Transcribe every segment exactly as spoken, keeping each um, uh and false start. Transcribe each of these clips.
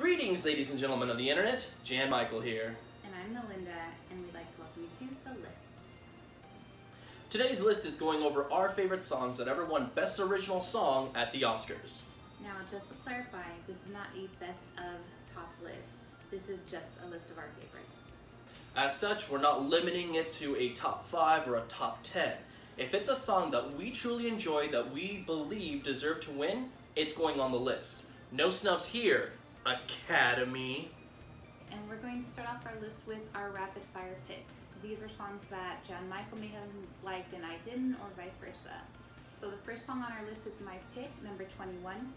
Greetings, ladies and gentlemen of the internet. Jan Michael here. And I'm Melinda, and we'd like to welcome you to The List. Today's list is going over our favorite songs that ever won Best Original Song at the Oscars. Now, just to clarify, this is not a best of top list. This is just a list of our favorites. As such, we're not limiting it to a top five or a top ten. If it's a song that we truly enjoy, that we believe deserve to win, it's going on the list. No snubs here, Academy. And we're going to start off our list with our rapid fire picks. These are songs that Jan Michael may have liked and I didn't, or vice versa. So the first song on our list is my pick, number twenty-one,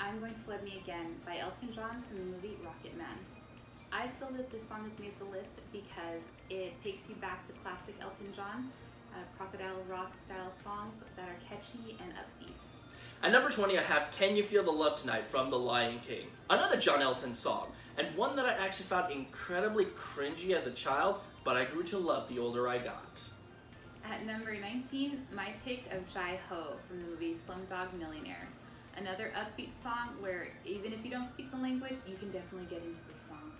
I'm Going to Love Me Again by Elton John from the movie Rocket Man. I feel that this song has made the list because it takes you back to classic Elton John, uh, crocodile rock style songs that are catchy and upbeat. At number twenty, I have Can You Feel the Love Tonight from The Lion King, another John Elton song, and one that I actually found incredibly cringy as a child, but I grew to love the older I got. At number nineteen, my pick of Jai Ho from the movie Slumdog Millionaire, another upbeat song where even if you don't speak the language, you can definitely get into this song.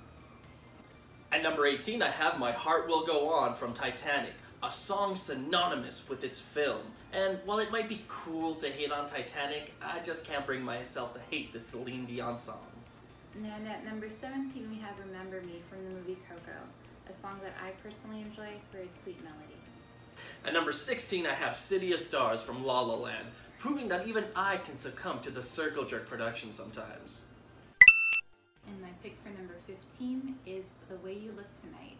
At number eighteen, I have My Heart Will Go On from Titanic, a song synonymous with its film. And while it might be cool to hate on Titanic, I just can't bring myself to hate the Celine Dion song. And at number seventeen, we have Remember Me from the movie Coco, a song that I personally enjoy for its sweet melody. At number sixteen, I have City of Stars from La La Land, proving that even I can succumb to the circle jerk production sometimes. And my pick for number fifteen is The Way You Look Tonight.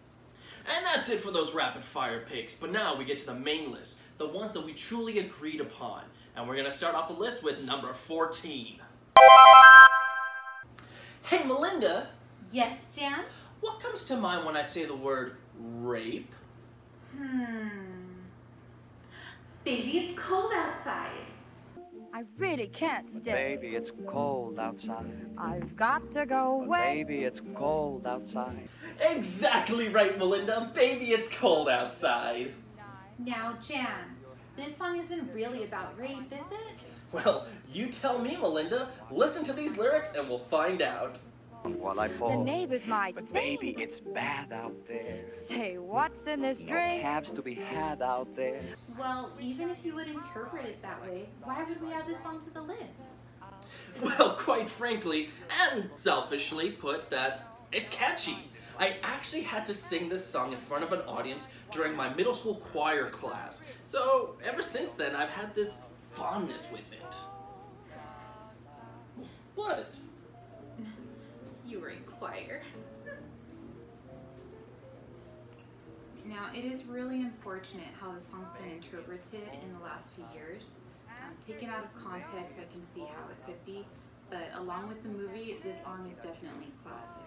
And that's it for those rapid fire picks, but now we get to the main list, the ones that we truly agreed upon. And we're gonna start off the list with number fourteen. Hey Melinda! Yes, Jan? What comes to mind when I say the word rape? Hmm. Baby, it's cold outside. I really can't stay. But baby, it's cold outside. I've got to go but away. Baby, it's cold outside. Exactly right, Melinda. Baby, it's cold outside. Now, Jan, this song isn't really about rape, is it? Well, you tell me, Melinda. Listen to these lyrics and we'll find out. While I fall, the neighbors might but think. Baby, it's bad out there. Say, what's in this no drink? Cabs to be had out there. Well, even if you would interpret it that way, why would we add this song to the list? Well, quite frankly, and selfishly put that it's catchy. I actually had to sing this song in front of an audience during my middle school choir class. So ever since then, I've had this fondness with it. What? You were in choir. Now, it is really unfortunate how the song's been interpreted in the last few years. Um, taken out of context, I can see how it could be, but along with the movie, this song is definitely a classic.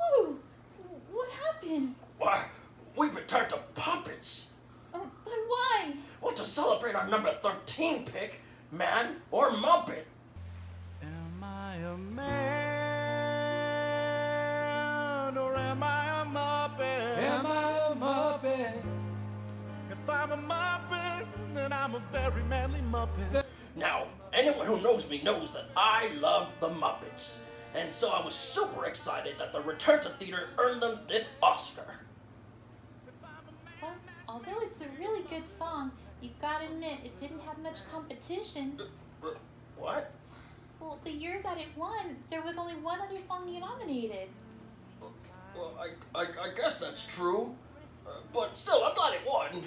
Whoa! What happened? Why? We returned to puppets! Uh, but why? Well, to celebrate our number thirteen pick, Man or Muppet? Am I a man or am I a Muppet? Am I a Muppet? If I'm a Muppet, then I'm a very manly Muppet. Now, anyone who knows me knows that I love the Muppets. And so I was super excited that The Return to Theater earned them this Oscar. Well, although it's a really good song, you gotta admit, it didn't have much competition. What? Well, the year that it won, there was only one other song you nominated. Well, I, I, I guess that's true. Uh, but still, I'm glad it won.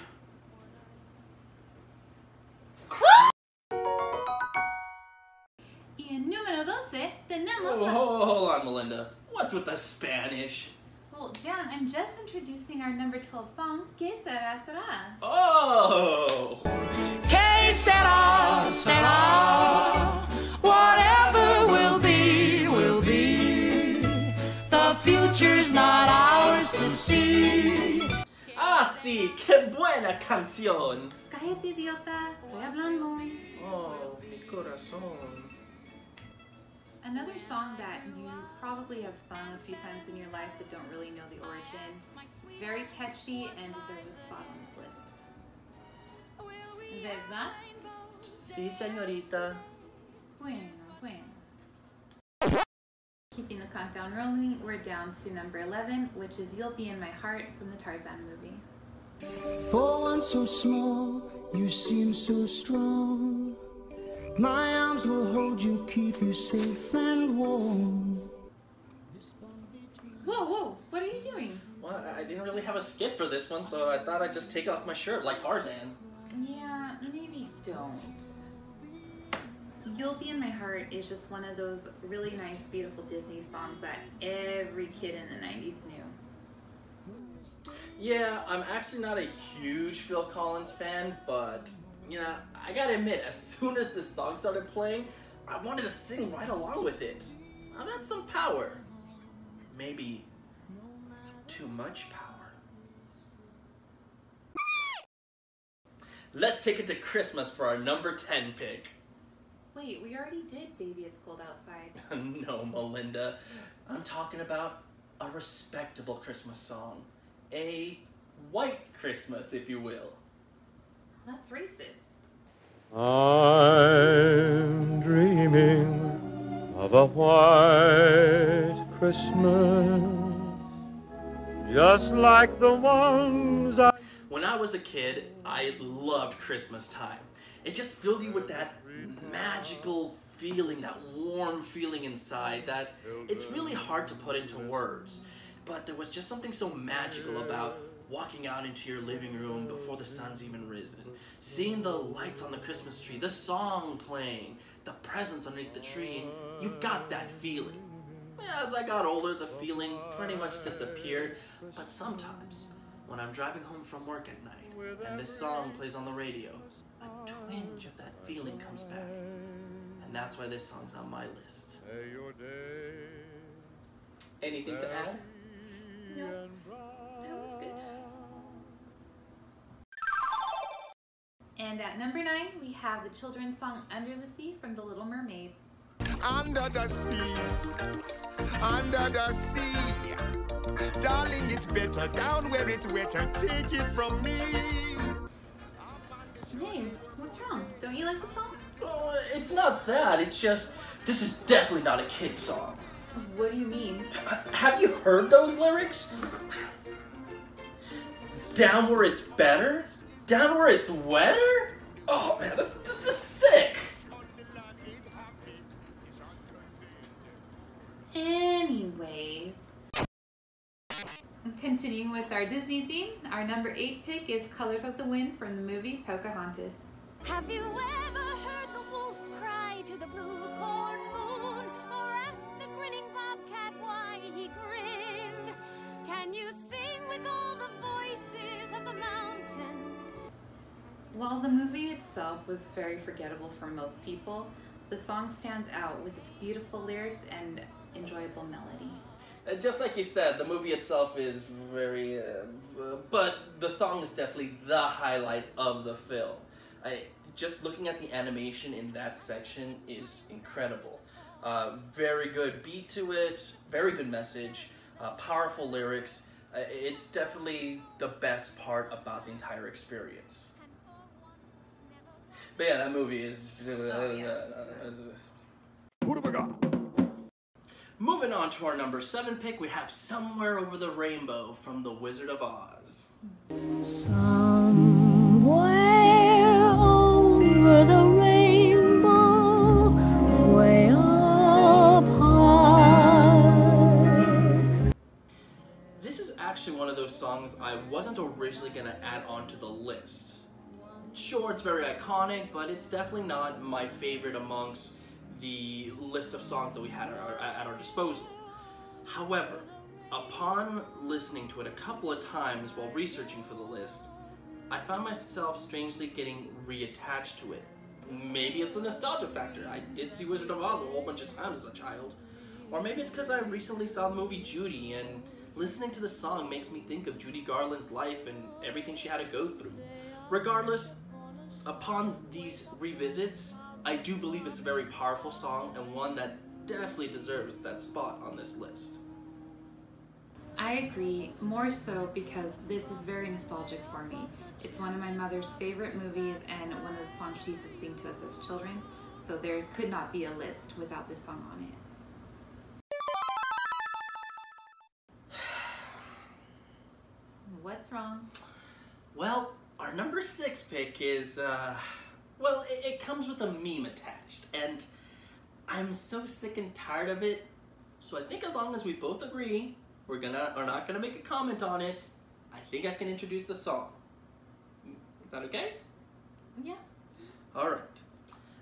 Oh, hold on, Melinda. What's with the Spanish? Well, Jan, I'm just introducing our number twelve song, Que Sera Sera. Oh! Que Sera Sera, whatever will be, will be. The future's not ours to see. Ah, sí, qué buena canción. Cállate, idiota. Estoy hablando. Oh, mi corazón. Another song that you probably have sung a few times in your life but don't really know the origin. It's very catchy and deserves a spot on this list. ¿Verdad? Sí, señorita. bueno, bueno. Keeping the countdown rolling, we're down to number eleven, which is You'll Be in My Heart from the Tarzan movie. For one so small, you seem so strong. My arms will hold you, keep you safe and warm. Whoa, whoa, what are you doing? Well, I didn't really have a skit for this one, so I thought I'd just take off my shirt like Tarzan. Yeah, maybe don't. You'll Be in My Heart is just one of those really nice, beautiful Disney songs that every kid in the nineties knew. Yeah, I'm actually not a huge Phil Collins fan, but, you know, I gotta admit, as soon as this song started playing, I wanted to sing right along with it. Now that's some power. Maybe too much power. Let's take it to Christmas for our number ten pick. Wait, we already did Baby It's Cold Outside. No, Melinda. I'm talking about a respectable Christmas song. A white Christmas, if you will. That's racist. I'm dreaming of a white Christmas, just like the ones I... When I was a kid, I loved Christmas time. It just filled you with that magical feeling, that warm feeling inside that it's really hard to put into words. But there was just something so magical about walking out into your living room before the sun's even risen, seeing the lights on the Christmas tree, the song playing, the presents underneath the tree, and you got that feeling. As I got older, the feeling pretty much disappeared, but sometimes, when I'm driving home from work at night, and this song plays on the radio, a twinge of that feeling comes back, and that's why this song's on my list. Anything to add? No, that was good. And at number nine, we have the children's song Under the Sea from The Little Mermaid. Under the sea, under the sea, darling, it's better down where it's wetter, take it from me. Hey, what's wrong? Don't you like the song? Oh, it's not that, it's just, this is definitely not a kid's song. What do you mean? Have you heard those lyrics? Down where it's better? Down where it's wetter? Oh man, that's, that's just sick. Anyways, continuing with our Disney theme, our number eight pick is Colors of the Wind from the movie Pocahontas. Have you ever heard the wolf cry to the blue corn moon, or ask the grinning bobcat why he grinned? Can you sing with all the voices of the mountain? While the movie itself was very forgettable for most people, the song stands out with its beautiful lyrics and enjoyable melody. Uh, just like you said, the movie itself is very... Uh, uh, but the song is definitely the highlight of the film. I, just looking at the animation in that section is incredible. Uh, very good beat to it, very good message, uh, powerful lyrics. Uh, it's definitely the best part about the entire experience. But yeah, that movie is... Uh, oh, yeah. uh, what have I got? Moving on to our number seven pick, we have Somewhere Over the Rainbow from The Wizard of Oz. Somewhere over the rainbow, way up high. This is actually one of those songs I wasn't originally going to add onto the list. Sure, it's very iconic, but it's definitely not my favorite amongst the list of songs that we had at our, at our disposal. However, upon listening to it a couple of times while researching for the list, I found myself strangely getting reattached to it. Maybe it's the nostalgia factor. I did see Wizard of Oz a whole bunch of times as a child. Or maybe it's because I recently saw the movie Judy, and listening to the song makes me think of Judy Garland's life and everything she had to go through. Regardless, upon these revisits, I do believe it's a very powerful song and one that definitely deserves that spot on this list. I agree, more so because this is very nostalgic for me. It's one of my mother's favorite movies and one of the songs she used to sing to us as children, So there could not be a list without this song on it. What's wrong? Well, our number six pick is, uh, well, it, it comes with a meme attached, and I'm so sick and tired of it. So I think as long as we both agree, we're gonna, are not gonna make a comment on it, I think I can introduce the song. Is that okay? Yeah. All right.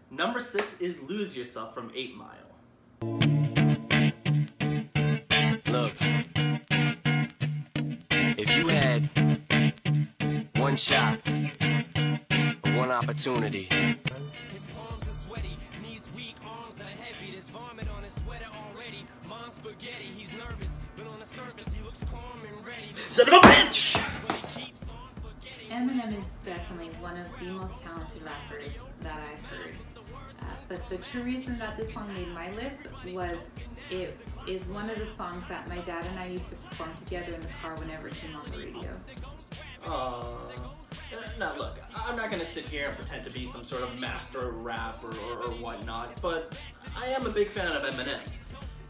Number six is Lose Yourself from eight mile. Look, if you had one shot, one opportunity. His palms are sweaty, knees weak, arms are heavy. There's vomit on his sweater already. Mom's spaghetti, he's nervous, but on the surface he looks calm and ready. Son of a bitch! Eminem is definitely one of the most talented rappers that I've heard. Uh, but the true reason that this song made my list was it is one of the songs that my dad and I used to perform together in the car whenever it came on the radio. Aww. Now look, I'm not going to sit here and pretend to be some sort of master rapper or, or whatnot, but I am a big fan of Eminem.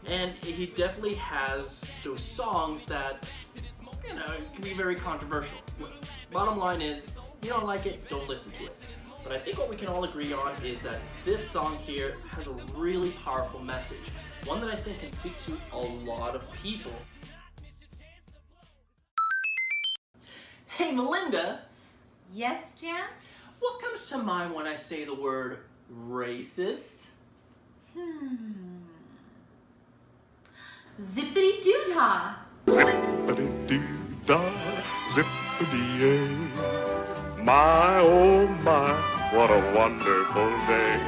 And he definitely has those songs that, you know, can be very controversial. Bottom line is, you don't like it, don't listen to it. But I think what we can all agree on is that this song here has a really powerful message. One that I think can speak to a lot of people. Hey Melinda! Yes, Jan? What comes to mind when I say the word racist? Hmm... Zippity-doo-dah! Zippity-doo-dah, zippity. My oh my, what a wonderful day.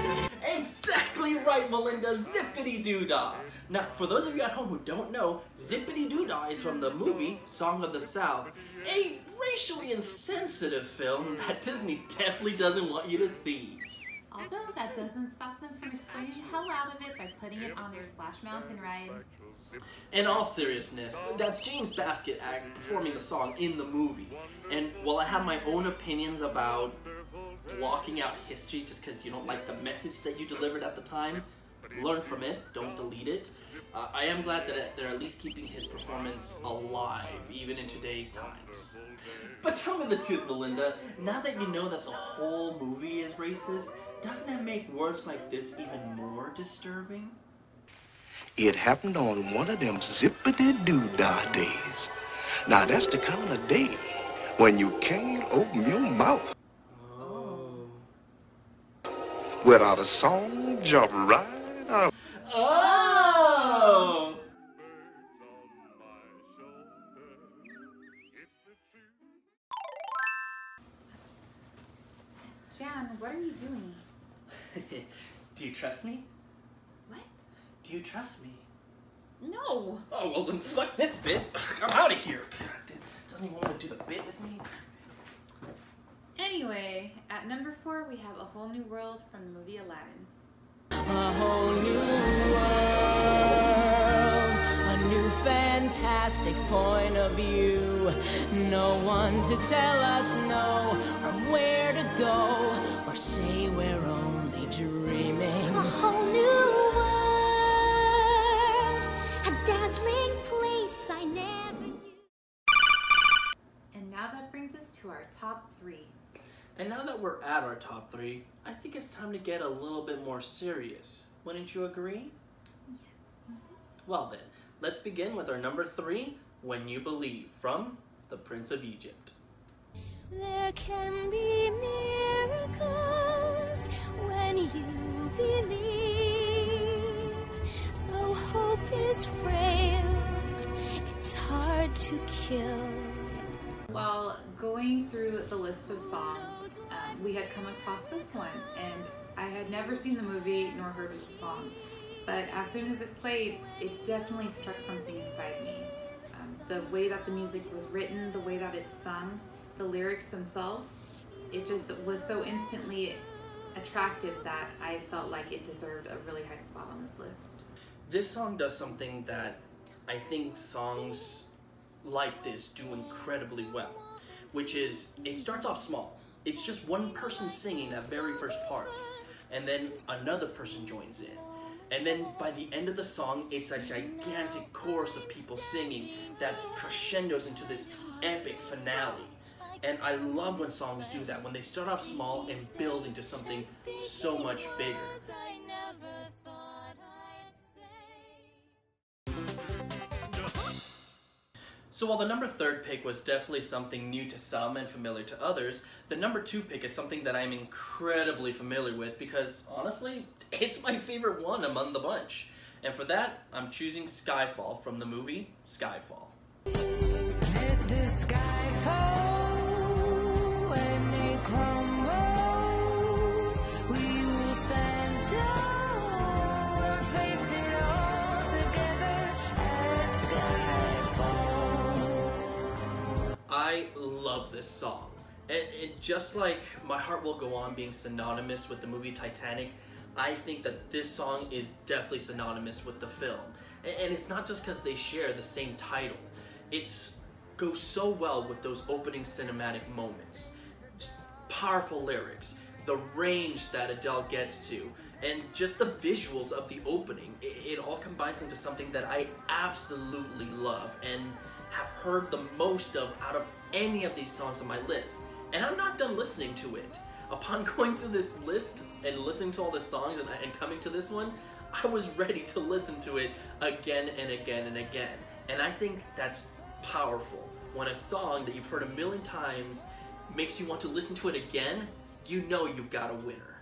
Exactly right, Melinda, Zippity Doodah. Now, for those of you at home who don't know, Zippity Doodah is from the movie Song of the South, a racially insensitive film that Disney definitely doesn't want you to see. Although that doesn't stop them from explaining the hell out of it by putting it on their Splash Mountain ride. In all seriousness, that's James Basket Act performing the song in the movie. And while I have my own opinions about blocking out history just because you don't like the message that you delivered at the time, learn from it, don't delete it. Uh, I am glad that they're at least keeping his performance alive, even in today's times. But tell me the truth, Melinda, now that you know that the whole movie is racist, doesn't it make words like this even more disturbing? It happened on one of them zippity-doo-dah days. Now that's the kind of day when you can't open your mouth. Oh. Without a song, jump right up. Oh! Jan, what are you doing? Do you trust me? What? Do you trust me? No! Oh, well then fuck this bit! I'm out of here! God damn, doesn't even want to do the bit with me? Anyway, at number four we have A Whole New World from the movie Aladdin. A whole new world, a new fantastic point of view. No one to tell us no, or where to go, or say we're only dreaming. A whole new world, a dazzling place I never knew. And now that brings us to our top three. And now that we're at our top three, I think it's time to get a little bit more serious. Wouldn't you agree? Yes. Well then, let's begin with our number three, When You Believe, from The Prince of Egypt. There can be miracles when you believe. Though hope is frail, it's hard to kill. While going through the list of songs, um, we had come across this one, and I had never seen the movie nor heard of the song, but as soon as it played, it definitely struck something inside me. Um, the way that the music was written, the way that it's sung, the lyrics themselves, it just was so instantly attractive that I felt like it deserved a really high spot on this list. This song does something that I think songs like this do incredibly well, which is it starts off small. It's just one person singing that very first part, and then another person joins in. And then by the end of the song, it's a gigantic chorus of people singing that crescendos into this epic finale. And I love when songs do that, when they start off small and build into something so much bigger. So while the number third pick was definitely something new to some and familiar to others, the number two pick is something that I'm incredibly familiar with because, honestly, it's my favorite one among the bunch. And for that, I'm choosing Skyfall from the movie Skyfall. Let the sky fall when it crumbles. We will stand tall and face it all together at Skyfall. I love this song. It, it just like My Heart Will Go On being synonymous with the movie Titanic, I think that this song is definitely synonymous with the film. And, and it's not just because they share the same title. It goes so well with those opening cinematic moments. Just powerful lyrics, the range that Adele gets to, and just the visuals of the opening. It, it all combines into something that I absolutely love and have heard the most of out of any of these songs on my list. And I'm not done listening to it. Upon going through this list and listening to all the songs and, and coming to this one, I was ready to listen to it again and again and again. And I think that's powerful. When a song that you've heard a million times makes you want to listen to it again, you know you've got a winner.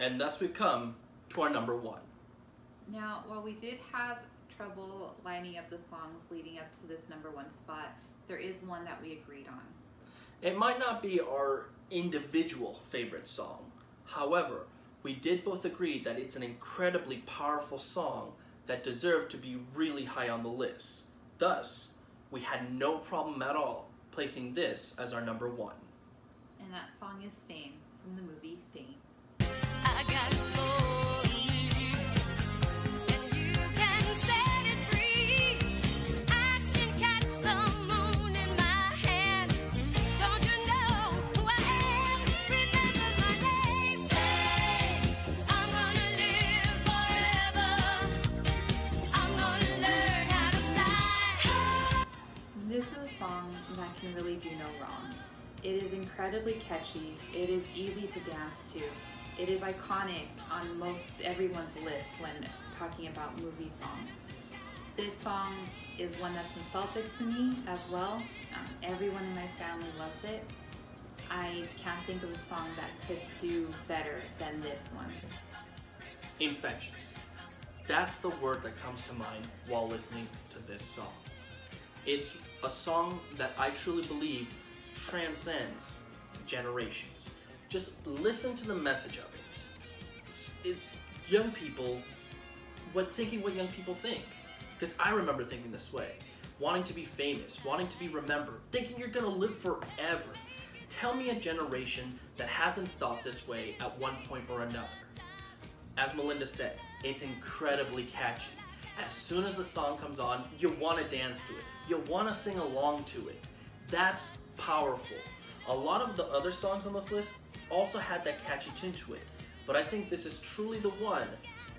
And thus we've come to our number one. Now, while we did have trouble lining up the songs leading up to this number one spot, there is one that we agreed on. It might not be our individual favorite song. However, we did both agree that it's an incredibly powerful song that deserved to be really high on the list. Thus, we had no problem at all placing this as our number one. And that song is Fame from the movie Fame. I got more. Can really do no wrong. It is incredibly catchy. It is easy to dance to. It is iconic on most everyone's list when talking about movie songs. This song is one that's nostalgic to me as well. Um, everyone in my family loves it. I can't think of a song that could do better than this one. Infectious. That's the word that comes to mind while listening to this song. It's a song that I truly believe transcends generations. Just listen to the message of it. It's young people, what thinking what young people think. Because I remember thinking this way, wanting to be famous, wanting to be remembered, thinking you're gonna live forever. Tell me a generation that hasn't thought this way at one point or another. As Melinda said, it's incredibly catchy. As soon as the song comes on, you want to dance to it. You want to sing along to it. That's powerful. A lot of the other songs on this list also had that catchy tune to it, but I think this is truly the one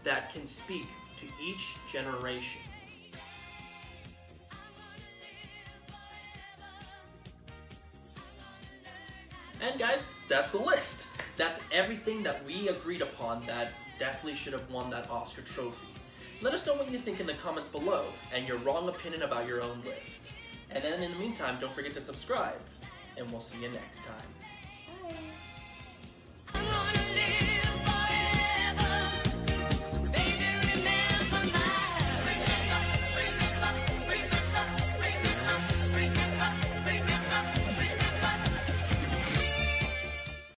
that can speak to each generation. And guys, that's the list. That's everything that we agreed upon that definitely should have won that Oscar trophy. Let us know what you think in the comments below and your wrong opinion about your own list. And then in the meantime, don't forget to subscribe, and we'll see you next time. Bye.